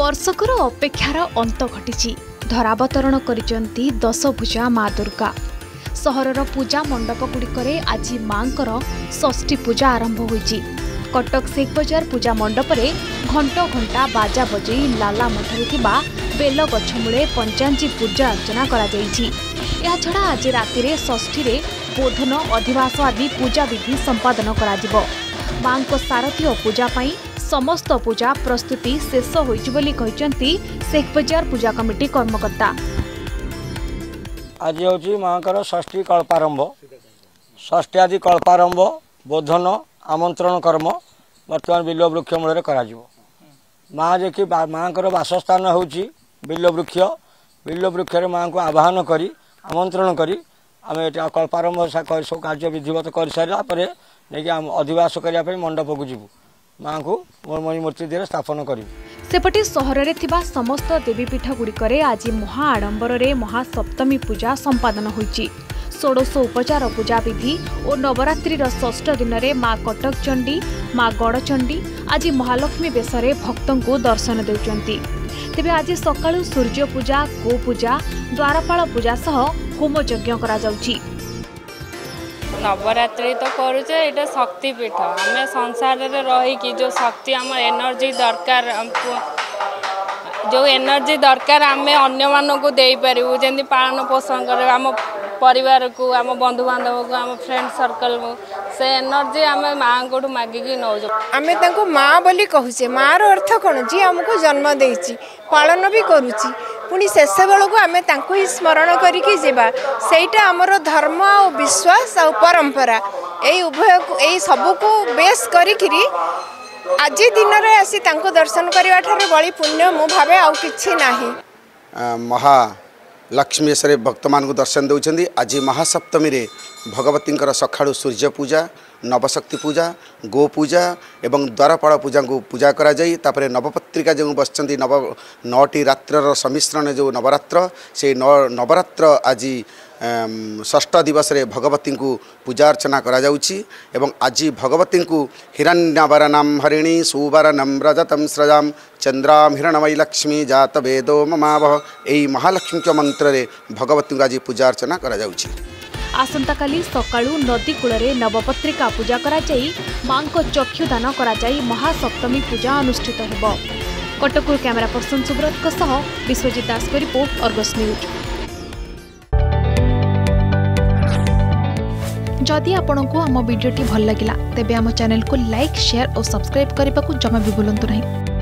वर्षकर अपेक्षार अंत घटी धरावतरण करिसेंती दशभुजा माँ दुर्गा। सहरर पूजा मंडपगुड़िकरे आज माँकर षष्ठी पूजा आरंभ होईछि। कटक शेख बजार पूजा मंडप रे घंटा घंटा बाजा बजई लाला मठरे थिबा बेल गछ मूले पंचांगी पूजा अर्चना करा जाईछि। या छड़ा आज राति रे षष्ठी रे बोधन अधिवास आदि पूजा विधि संपादन करा जिवो। माँको सारथी और पूजा पाई समस्त पूजा प्रस्तुति शेष होईछि बोली कहिसेंती शेख बजार पूजा कमिटी कर्मकर्ता। आज हूँ माँकर षष्ठी कल्पारंभ षष्ठी आदि कल्पारंभ बोधन आमंत्रण कर्म बर्तमान बिल्व वृक्ष मूल माँ देखिए माँ को बासस्थान हूँ बिल्व वृक्ष माँ को आवाहन करी आमंत्रण करी आम कल्पारंभ सब कार्य विधिवत कर सारापर नहीं अधिवास करने मंडप को जीवु माँ को मुर्मणी मूर्ति देह स्थापन कर। सेपटे सहर में थिबा समस्त देवीपीठ गुड़िकरे आज महा आडंबर रे महासप्तमी पूजा संपादन होईछि। षोडश उपचार पूजा विधि और नवरात्रिर षष्ठ दिन में माँ कटक चंडी माँ गड़चंडी आज महालक्ष्मी बेश भक्तों को दर्शन देउचंती। तेबे आज सकाळु सूर्य पूजा गोपूजा द्वारपाल पूजा सह होम यज्ञ करा जाउछि। नवरात्रि तो करुचे ये शक्तिपीठ आम संसार रे रही कि जो शक्ति आम एनर्जी दरकार जो एनर्जी दरकार आम अन्न मानू दे पारू जमी पालन पोषण कर आम परिवार को आम बंधु बांधव को आम फ्रेंड सर्कल को से एनर्जी आम माँ को मागिकी नौ आम माँ बोली कहूचे माँ रर्थ कौन जी आमको जन्म दे पालन भी करुच्ची पुणी शेष बेलू आम ही स्मरण करी जीवा सेटा आमर धर्म आ विश्वास आ परंपरा यही उभय को यही सबको बेस कर आज दिन में आसी तांको दर्शन करने ठार बड़ी पुण्य मु भावे आउ किछि नाही। महा लक्ष्मी सरे भक्त मानू दर्शन दौरान आज महासप्तमी रे भगवती सखाड़ू सूर्य पूजा नवशक्ति पूजा गोपूजा और द्वारपाल पूजा को पूजा कराई नवपत्रिका जो बसती नव नौटी रात्र सम्मिश्रण जो नवरात्र से नवरात्र आज षष्ठ दिवस रे भगवती को पूजा अर्चना एवं आज भगवती को हिरण्यवर नाम हरिणी सुवर नम्रजतम स्रजा चंद्राम हिरणमयी लक्ष्मी जात वेदो ममावह यही महालक्ष्मी के मंत्र रे भगवती को आज पूजा अर्चना आसंता काली सकाळू नदी कूलरे नवपत्रिका पूजा कराई माँ को चक्षुदान कराई महासप्तमी पूजा अनुष्ठित होबो। कटकूर कैमरा पर्सन सुब्रत को सह विश्वजीत दास को रिपोर्ट अर्गस न्यूज। जदि आपंक आम भिड्टे भल लगा तेब आम चैनल को लाइक शेयर और सब्सक्राइब करने को जमा भी भूलु ना।